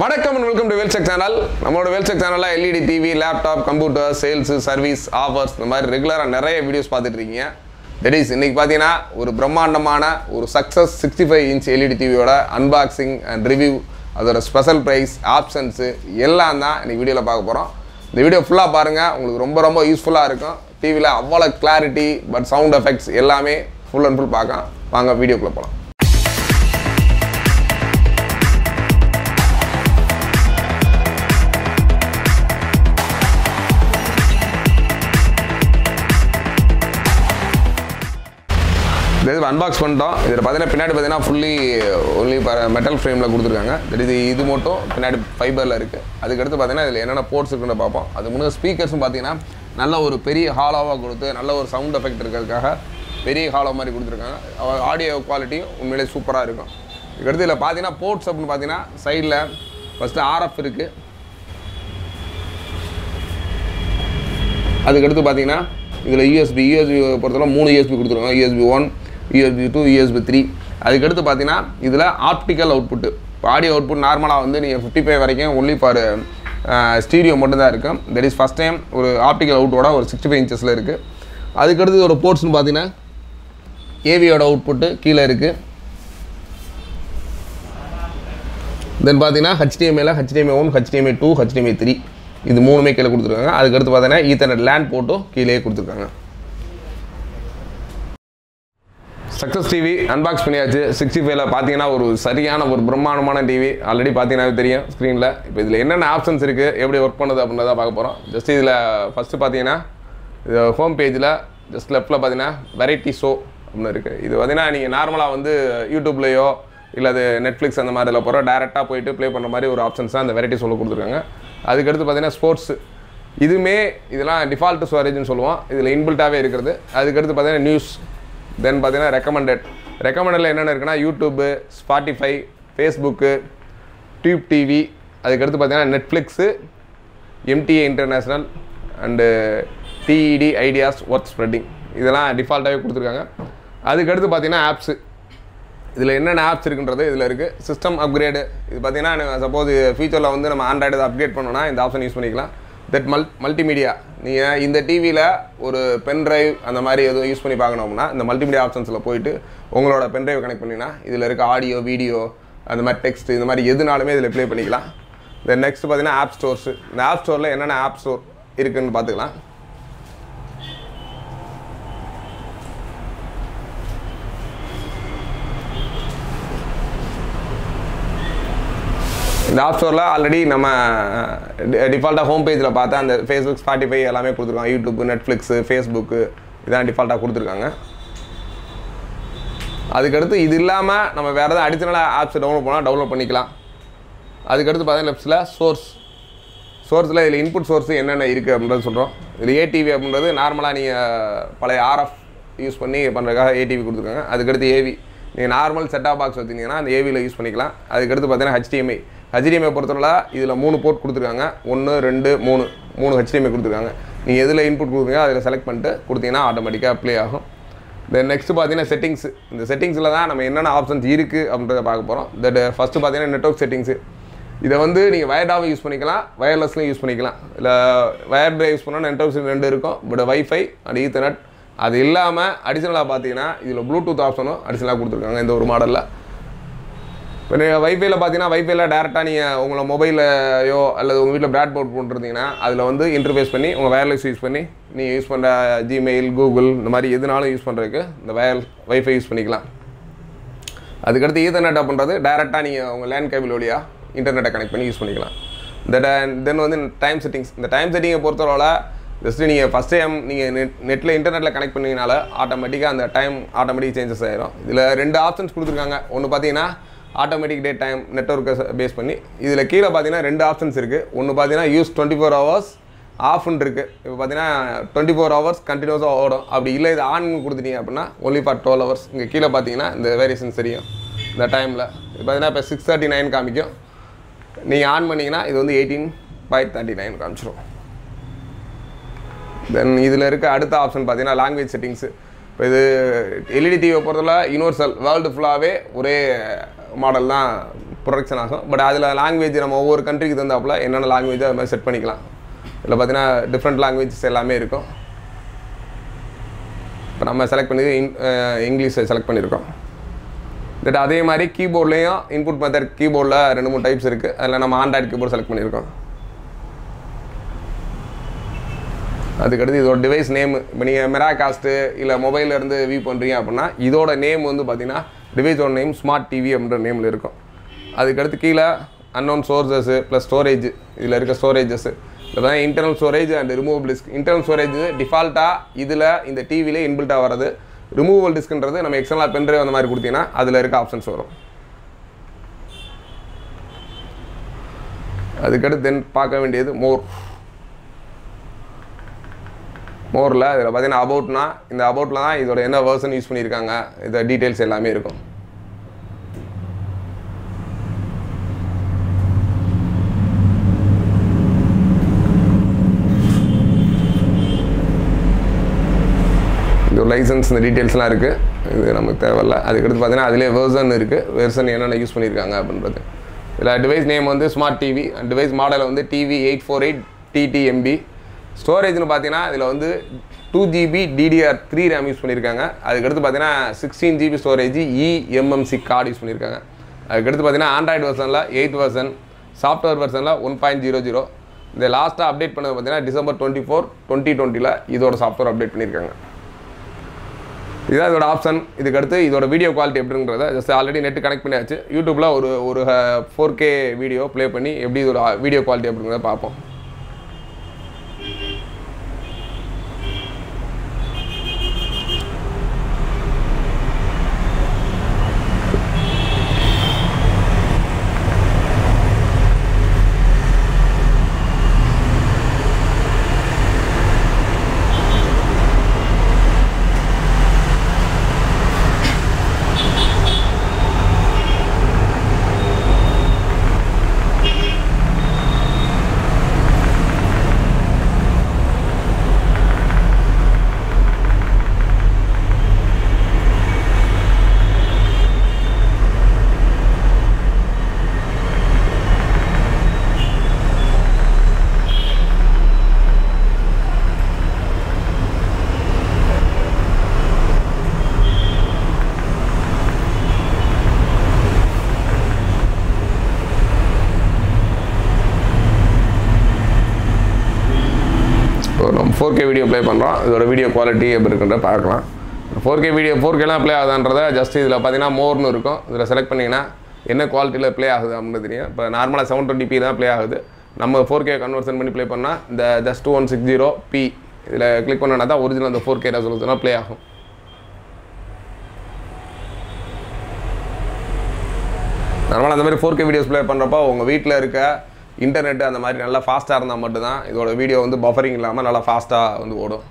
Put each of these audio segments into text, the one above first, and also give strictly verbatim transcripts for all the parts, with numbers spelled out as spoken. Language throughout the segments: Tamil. வணக்கம் and welcome to Velce channel. நம்மளோட Velce சேனல்ல LED TV, laptop, computer, sales, service, offers இந்த மாதிரி ரெகுலரா நிறைய வீடியோஸ் பார்த்துட்டு இருக்கீங்க. தட் இஸ் இன்னைக்கு பார்த்தீங்கன்னா ஒரு பிரம்மாண்டமான ஒரு success sixty five inch LED டிவியோட அன்பாக்சிங் அண்ட் ரிவ்யூ, அதோட ஸ்பெஷல் ப்ரைஸ், ஆப்ஷன்ஸு எல்லாம் தான் இன்னைக்கு வீடியோவில் பார்க்க போகிறோம். இந்த வீடியோ ஃபுல்லாக பாருங்கள், உங்களுக்கு ரொம்ப ரொம்ப யூஸ்ஃபுல்லாக இருக்கும். டிவியில் அவ்வளோ கிளாரிட்டி பட் சவுண்ட் எஃபெக்ட்ஸ் எல்லாமே ஃபுல் அண்ட் ஃபுல் பார்க்கலாம். வாங்க வீடியோக்குள்ளே போகலாம். அன்பாக்ஸ் பண்ணிட்டோம். இதில் பார்த்தீங்கன்னா பின்னாடி பார்த்தீங்கன்னா ஃபுல்லி ஒன்லி மெட்டல் ஃப்ரேமில் கொடுத்துருக்காங்க. தட் இது இது மட்டும் பின்னாடி ஃபைபரில் இருக்குது. அதுக்கடுத்து பார்த்தீங்கன்னா இதில் என்னென்ன போர்ட்ஸ் இருக்குன்னு பார்ப்போம். அது முன்னாடி ஸ்பீக்கர்ஸும் பார்த்தீங்கன்னா நல்ல ஒரு பெரிய ஹாலோவாக கொடுத்து நல்ல ஒரு சவுண்ட் எஃபெக்ட் இருக்கிறதுக்காக பெரிய ஹாலோ மாதிரி கொடுத்துருக்காங்க. ஆடியோ குவாலிட்டியும் உண்மையிலே சூப்பராக இருக்கும். இதுக்கடுத்து இதில் பார்த்தீங்கன்னா போர்ட்ஸ் அப்படின்னு பார்த்தீங்கன்னா சைடில் ஃபஸ்ட்டு ஆர்எஃப் இருக்குது. அதுக்கடுத்து பார்த்தீங்கன்னா இதில் யூஎஸ்பி யூஎஸ்பி பொறுத்தவரை மூணு யூஎஸ்பி கொடுத்துருக்காங்க. USB one, USB two, USB three. அதுக்கடுத்து பார்த்தீங்கன்னா இதில் ஆப்டிக்கல் அவுட்புட்டு, இப்போ ஆடியோ அவுட்புட் நார்மலாக வந்து நீங்கள் ஃபிஃப்டி ஃபைவ் வரைக்கும் ஒன்லி ஃபார் ஸ்டீடியோ மட்டும்தான் இருக்கும். தட் இஸ் ஃபஸ்ட் டைம் ஒரு ஆப்டிக்கல் அவுட்டோட ஒரு சிக்ஸ்டி ஃபைவ் இன்ச்சஸில் இருக்குது. அதுக்கடுத்து ஒரு போர்ட்ஸ்னு பார்த்தீங்கன்னா ஏவியோட அவுட்புட்டு கீழே இருக்குது. தென் பார்த்தீங்கன்னா ஹெச்டிஎம்ஐயில் HDMI one, HDMI two, HDMI three இது மூணுமே கீழே கொடுத்துருக்காங்க. அதுக்கடுத்து பார்த்தீங்கன்னா ஈத்தர்நெட் லேண்ட் போட்டும் கீழே கொடுத்துருக்காங்க. சக்ஸஸ் டிவி அன்பாக்ஸ் பண்ணியாச்சு. சிக்ஸ்டி ஃபைவ்ல பார்த்தீங்கன்னா ஒரு சரியான ஒரு பிரம்மாண்டமான டிவி. ஆல்ரெடி பார்த்தீங்கன்னா தெரியும் ஸ்க்ரீனில். இப்போ இதில் என்னென்ன ஆப்ஷன்ஸ் இருக்குது, எப்படி ஒர்க் பண்ணுது அப்படின்றத பார்க்க போகிறோம். ஜஸ்ட் இதில் ஃபஸ்ட்டு பார்த்தீங்கன்னா இது ஹோம் பேஜில் ஜஸ்ட் லெஃப்ட்டில் பார்த்தீங்கன்னா வெரைட்டி ஷோ அப்படின்னு இருக்குது. இது பார்த்தீங்கன்னா நீங்கள் நார்மலாக வந்து யூடியூப்லேயோ இல்லை அது நெட்ஃப்ளிக்ஸ் அந்த மாதிரி இதில் போகிறோம் டேரெக்டாக போய்ட்டு ப்ளே பண்ணுற மாதிரி ஒரு ஆப்ஷன்ஸ் தான் அந்த வெரைட்டி ஷோவில் கொடுத்துருக்காங்க. அதுக்கடுத்து பார்த்தீங்கன்னா ஸ்போர்ட்ஸு, இதுவுமே இதெல்லாம் டிஃபால்ட் ஸ்டோரேஜ்னு சொல்லுவோம், இதில் இன்பில்ட்டாகவே இருக்கிறது. அதுக்கடுத்து பார்த்தீங்கன்னா நியூஸ், தென் பார்த்தீங்கன்னா ரெக்கமெண்டட். ரெக்கமெண்டடில் என்னென்ன இருக்குன்னா YouTube, Spotify, Facebook, tube TV. அதுக்கடுத்து பார்த்தீங்கன்னா Netflix, MTA international and TED ideas work spreading இதெல்லாம் டிஃபால்ட்டாகவே கொடுத்துருக்காங்க. அதுக்கடுத்து பார்த்தீங்கன்னா ஆப்ஸு, இதில் என்னென்ன ஆப்ஸ் இருக்குன்றது இதில் இருக்குது. சிஸ்டம் அப்கிரேடு, இது பார்த்தீங்கன்னா சப்போஸ் ஃபியூச்சரில் வந்து நம்ம ஆண்ட்ராய்டு அப்கிரேட் பண்ணோன்னா இந்த ஆப்ஷன் யூஸ் பண்ணிக்கலாம். தட் மல் மல்டிமீடியா நீங்கள் இந்த டிவியில் ஒரு பென் ட்ரைவ் அந்த மாதிரி எதுவும் யூஸ் பண்ணி பார்க்கணும்னா இந்த மல்டிமீடியா ஆப்ஷன்ஸில் போய்ட்டு உங்களோட பென் ட்ரைவ் கனெக்ட் பண்ணிங்கன்னா இதில் இருக்க ஆடியோ, வீடியோ, அந்த மாதிரி டெக்ஸ்ட் இந்த மாதிரி எதுனாலுமே இதில் ப்ளே பண்ணிக்கலாம். தென் நெக்ஸ்ட் பார்த்தீங்கன்னா ஆப் ஸ்டோர்ஸு, இந்த ஆப் ஸ்டோரில் என்னென்ன ஆப் ஸ்டோர் இருக்குதுன்னு பார்த்துக்கலாம். இந்த ஆப் ஸ்டோரில் ஆல்ரெடி நம்ம டிஃபால்ட்டாக ஹோம் பேஜில் பார்த்தா அந்த ஃபேஸ்புக், ஸ்பாட்டிஃபை எல்லாமே கொடுத்துருக்காங்க. யூடியூப், நெட்ஃப்ளிக்ஸு, ஃபேஸ்புக்கு இதான் டிஃபால்ட்டாக கொடுத்துருக்காங்க. அதுக்கடுத்து இது இல்லாமல் நம்ம வேறு எதாவது அடிஷனல் ஆப்ஸ் டவுன்லோட் பண்ணால் டவுன்லோட் பண்ணிக்கலாம். அதுக்கடுத்து பார்த்தீங்கன்னா லெஃப்ட்டில் சோர்ஸ், சோர்ஸில் இதில் இன்புட் சோர்ஸ் என்னென்ன இருக்குது அப்படின்றது சொல்கிறோம். இதில் ஏடிவி அப்படின்றது நார்மலாக நீங்கள் பழைய ஆர்எஃப் யூஸ் பண்ணி பண்ணுறதுக்காக ஏடிவி கொடுத்துருக்காங்க. அதுக்கடுத்து ஏவி, நீங்கள் நார்மல் செட்டாப் பாக்ஸ் வச்சுருந்தீங்கன்னா அந்த ஏவியில் யூஸ் பண்ணிக்கலாம். அதுக்கடுத்து பார்த்தீங்கன்னா ஹெச்டிஎம்ஐ, ஹெச்டிஎம்ஐ பொறுத்தவரை இதில் மூணு போர்ட் கொடுத்துருக்காங்க. ஒன்று, ரெண்டு, மூணு மூணு ஹெச்டிஎம்ஐ கொடுத்துருக்காங்க. நீங்கள் எதில் இன்புட் கொடுக்குறீங்க அதில் செலக்ட் பண்ணிட்டு கொடுத்தீங்கன்னா ஆட்டோமேட்டிக்காக ப்ளே ஆகும். தென் நெக்ஸ்ட்டு பார்த்தீங்கன்னா செட்டிங்ஸ், இந்த செட்டிங்ஸில் தான் நம்ம என்னென்ன ஆப்ஷன்ஸ் இருக்குது அப்படின்றத பார்க்க போகிறோம். தட் ஃபஸ்ட்டு பார்த்தீங்கன்னா நெட்வொர்க் செட்டிங்ஸு, இதை வந்து நீங்கள் வயர்டாகவும் யூஸ் பண்ணிக்கலாம், வயர்லெஸ்லையும் யூஸ் பண்ணிக்கலாம். இல்லை வயர்டு யூஸ் பண்ணால் நெட்வொர்க் ரெண்டு இருக்கும். பட் வைஃபை அண்ட் ஈத்தர்நெட் அது இல்லாமல் அடிஷனலாக பார்த்தீங்கன்னா இதில் ப்ளூடூத் ஆப்ஷனும் அடிஷனலாக கொடுத்துருக்காங்க இந்த ஒரு மாடலில். இப்போ வைஃபையில் பார்த்தீங்கன்னா வைஃபையில் டேரெக்டாக நீங்கள் உங்களை மொபைலையோ அல்லது உங்கள் வீட்டில் ப்ராட்போர்ட் போட்டுருந்தீங்கன்னா அதில் வந்து இன்டர்ஃபேஸ் பண்ணி உங்கள் வயர்லெஸ் யூஸ் பண்ணி நீங்கள் யூஸ் பண்ணுற ஜிமெயில், கூகுள் இந்த மாதிரி எதுனாலும் யூஸ் பண்ணுறதுக்கு இந்த வயர் வைஃபை யூஸ் பண்ணிக்கலாம். அதுக்கடுத்து ஈத்தர்நெட் அப்படின்றது டேரெக்டாக நீங்கள் உங்கள் லேண்ட் கேபிள் வழியாக இன்டர்நெட்டை கனெக்ட் பண்ணி யூஸ் பண்ணிக்கலாம். இந்த தென் வந்து டைம் செட்டிங்ஸ், இந்த டைம் செட்டிங்கை பொறுத்தளவில் ஜஸ்ட்டு நீங்கள் ஃபஸ்ட் டைம் நீங்கள் நெட் நெட்டில் இன்டர்நெட்டில் கனெக்ட் பண்ணிங்கனால ஆட்டோமேட்டிக்காக அந்த டைம் ஆட்டோமேட்டிக் சேஞ்சஸ் ஆகிடும். இதில் ரெண்டு ஆப்ஷன்ஸ் கொடுத்துருக்காங்க. ஒன்று பார்த்தீங்கன்னா ஆட்டோமேட்டிக் டே டைம் நெட்வொர்க்கை பேஸ் பண்ணி, இதில் கீழே பார்த்தீங்கன்னா ரெண்டு ஆப்ஷன்ஸ் இருக்குது. ஒன்று பார்த்தீங்கன்னா யூஸ் டுவெண்ட்டி ஃபோர் ஹவர்ஸ் ஆஃப்னு இருக்குது. இப்போ பார்த்தீங்கன்னா டுவெண்ட்டி ஃபோர் ஹவர்ஸ் கண்டினியூஸாக ஓடும். அப்படி இல்லை இது ஆன் கொடுத்துட்டீங்க அப்படின்னா ஒன்லி ஃபார் டுவெல் ஹவர்ஸ். இங்கே கீழே பார்த்தீங்கன்னா இந்த வேரியேஷன்ஸ் தெரியும் இந்த டைமில். இப்போ பார்த்தீங்கன்னா இப்போ சிக்ஸ் தேர்ட்டி நைன் காமிக்கும். நீங்கள் ஆன் பண்ணிங்கன்னா இது வந்து எயிட்டீன் பாய் தேர்ட்டி நைன் காமிச்சிடும். தென் இதில் இருக்க அடுத்த ஆப்ஷன் பார்த்தீங்கன்னா லாங்குவேஜ் செட்டிங்ஸு. இப்போ இது எல்இடி டிவியை பொறுத்தவரை யூனிவர்சல் வேர்ல்டு ஃபுல்லாகவே ஒரே மாடல் தான் ப்ரொடக்ஷன் ஆகும். பட் அதில் லாங்குவேஜ் நம்ம ஒவ்வொரு கண்ட்ரிக்கு தந்தாப்புல என்னென்ன லாங்குவேஜ் அது மாதிரி செட் பண்ணிக்கலாம். இதில் பார்த்தீங்கன்னா டிஃப்ரெண்ட் லாங்குவேஜஸ் எல்லாமே இருக்கும். இப்போ நம்ம செலக்ட் பண்ணி இன் இங்கிலீஷை செலக்ட் பண்ணியிருக்கோம். பட் அதே மாதிரி கீபோர்ட்லேயும் இன்புட் மெத்தட் கீபோர்டில் ரெண்டு மூணு டைப்ஸ் இருக்குது. அதில் நம்ம ஆண்ட்ராய்டு கீபோர்டு செலக்ட் பண்ணியிருக்கோம். அதுக்கடுத்து இதோட டிவைஸ் நேம், இப்போ நீங்கள் மெரா காஸ்ட்டு இல்லை மொபைலேருந்து வியூ பண்ணுறீங்க அப்படின்னா இதோட நேம் வந்து பார்த்திங்கன்னா டிவைஸோட நேம் ஸ்மார்ட் டிவி அப்படின்ற நேமில் இருக்கும். அதுக்கடுத்து கீழே அன்னோன் சோர்ஸஸ்ஸு ப்ளஸ் ஸ்டோரேஜ், இதில் இருக்க ஸ்டோரேஜஸ்ஸு இல்லை தான் internal storage and removable disk. Internal storage டிஃபால்ட்டாக இதில் இந்த டிவிலே இன்பில்ட்டாக வர்றது. ரிமூவபிள் டிஸ்க்ன்றது நம்ம எக்ஸ்டர்னலாக பென்ட்ரைவ் அந்த மாதிரி கொடுத்தீங்கன்னா அதில் இருக்க ஆப்ஷன்ஸ் வரும். அதுக்கடுத்து தென் பார்க்க வேண்டியது மோர். மோரில் இதில் பார்த்தீங்கன்னா அபவுட்னா இந்த அபவுட்டில் தான் இதோட என்ன வேர்ஷன் யூஸ் பண்ணியிருக்காங்க இதை டீட்டெயில்ஸ் எல்லாமே இருக்கும். இது ஒரு லைசன்ஸ் இந்த டீட்டெயில்ஸ்லாம் இருக்குது, இது நமக்கு தேவையில்லை. அதுக்கடுத்து பார்த்தீங்கன்னா அதிலே வேர்ஷன் இருக்குது, வேர்ஷன் என்னென்ன யூஸ் பண்ணியிருக்காங்க அப்படின்றது. இதில் டிவைஸ் நேம் வந்து smart TV and device model வந்து TV eight four eight DTMB. ஸ்டோரேஜ்னு பார்த்தீங்கன்னா இதில் வந்து two GB DDR three RAM use பண்ணியிருக்காங்க. அதுக்கடுத்து பார்த்தீங்கன்னா sixteen GB storage eMMC card use பண்ணியிருக்காங்க. அதுக்கடுத்து பார்த்தீங்கன்னா ஆண்ட்ராய்டு வெர்ஷனில் எயிட் வெர்ஷன், சாஃப்ட்வேர் வெர்ஷனில் ஒன் பாயிண்ட் ஜீரோ ஜீரோ. இந்த லாஸ்ட்டாக அப்டேட் பண்ணது பார்த்தீங்கன்னா டிசம்பர் டுவெண்ட்டி ஃபோர் டுவெண்ட்டி டுவெண்ட்டியில் இதோட சாஃப்ட்வேர் அப்டேட் பண்ணியிருக்காங்க. இதுதான் இதோட ஆப்ஷன். இதுக்கடுத்து இதோட வீடியோ குவாலிட்டி எப்படிங்கிறத ஜஸ்ட் ஆல்ரெடி நெட்டு கனெக்ட் பண்ணியாச்சு. யூடியூப்பில் ஒரு ஒரு ஃபோர் கே வீடியோ ப்ளே பண்ணி எப்படி இதோட வீடியோ குவாலிட்டி அப்படிங்கிறத பார்ப்போம். ஃபோர் கே வீடியோ ப்ளே பண்ணுறோம். இதோட வீடியோ குவாலிட்டி எப்படி இருக்குன்ற பார்க்கலாம். ஃபோர் கே வீடியோ ஃபோர் கேலாம் ப்ளே ஆகுதான்றதை ஜஸ்ட் இதில் பார்த்தீங்கன்னா மோர்னு இருக்கும். இதில் செலக்ட் பண்ணிங்கன்னா என்ன குவாலிட்டியில் ப்ளே ஆகுது அப்படின்னு தெரியும். இப்போ நார்மலாக செவன் டுவெண்ட்டி பி தான் ப்ளே ஆகுது. நம்ம ஃபோர் கே கன்வர்ஷன் பண்ணி ப்ளே பண்ணால் இந்த just two one six zero p இதில் கிளிக் பண்ணோன்னா தான் ஒரிஜினல் அந்த ஃபோர் கே ரெசல்யூஷனாக ப்ளே ஆகும். நார்மலாக அந்த மாதிரி ஃபோர் கே வீடியோஸ் ப்ளே பண்ணுறப்போ உங்கள் வீட்டில் இருக்க இன்டர்நெட்டு அந்த மாதிரி நல்லா ஃபாஸ்ட்டாக இருந்தால் மட்டும்தான் இதோட வீடியோ வந்து பஃபரிங் இல்லாமல் நல்லா ஃபாஸ்ட்டாக வந்து ஓடும்.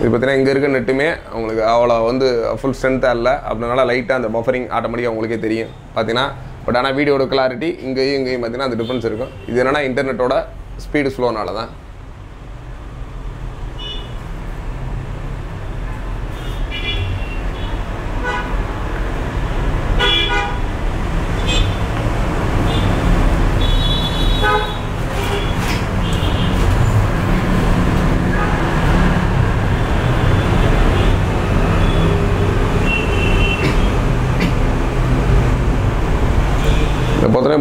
இது பார்த்தீங்கன்னா இங்கே இருக்க நெட்டுமே உங்களுக்கு அவ்வளோ வந்து ஃபுல் ஸ்ட்ரென்த்தாக இல்லை அப்படின்னால லைட்டாக அந்த பஃபரிங் ஆட்டோமேட்டிக்காக உங்களுக்கே தெரியும் பார்த்தீங்கன்னா. பட் ஆனால் வீடியோட கிளாரிட்டி இங்கேயும் இங்கேயும் பார்த்தீங்கன்னா அந்த டிஃப்ரென்ஸ் இருக்கும். இது என்னென்னா இன்டர்நெட்டோட ஸ்பீடு ஸ்லோனால தான்.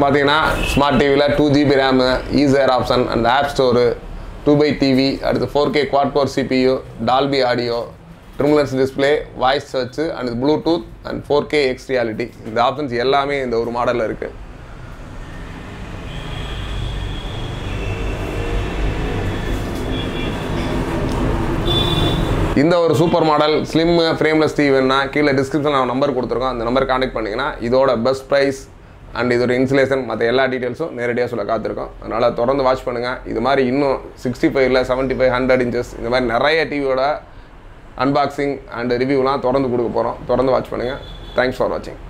பார்த்தீங்கன்னா ஸ்மார்ட் டிவியில் டூ ஜிபி ரேமு, ஈஸர் ஆப்ஷன் அண்ட் ஆப் ஸ்டோரு, டூ பை டிவி, அடுத்து four K quad core CPU, Dolby audio, trimless display, voice search and Bluetooth and four K X reality. இந்த ஆப்ஷன்ஸ் எல்லாமே இந்த ஒரு மாடலில் இருக்குது. இந்த ஒரு super model slim frameless TV வேணுன்னா கீழே டிஸ்கிரிப்ஷனில் நான் நம்பர் கொடுத்துருக்கோம். அந்த நம்பர் கான்டெக்ட் பண்ணிங்கன்னா இதோட பெஸ்ட் ப்ரைஸ் அண்ட் இதோட இன்சுலேஷன் மற்ற எல்லா டீட்டெயில்ஸும் நேரடியாக சொல்ல காத்திருக்கோம். அதனால் தொடர்ந்து வாட்ச் பண்ணுங்கள். இது மாதிரி இன்னும் சிக்ஸ்டி ஃபைவ்ல செவன்ட்டி ஃபைவ் ஹண்ட்ரட் இன்ச்சஸ் இந்த மாதிரி நிறைய டிவியோட அன்பாக்சிங் அண்ட் ரிவ்யூலாம் தொடர்ந்து கொடுக்க போகிறோம். தொடர்ந்து வாட்ச் பண்ணுங்கள். தேங்க்ஸ் ஃபார் வாட்சிங்.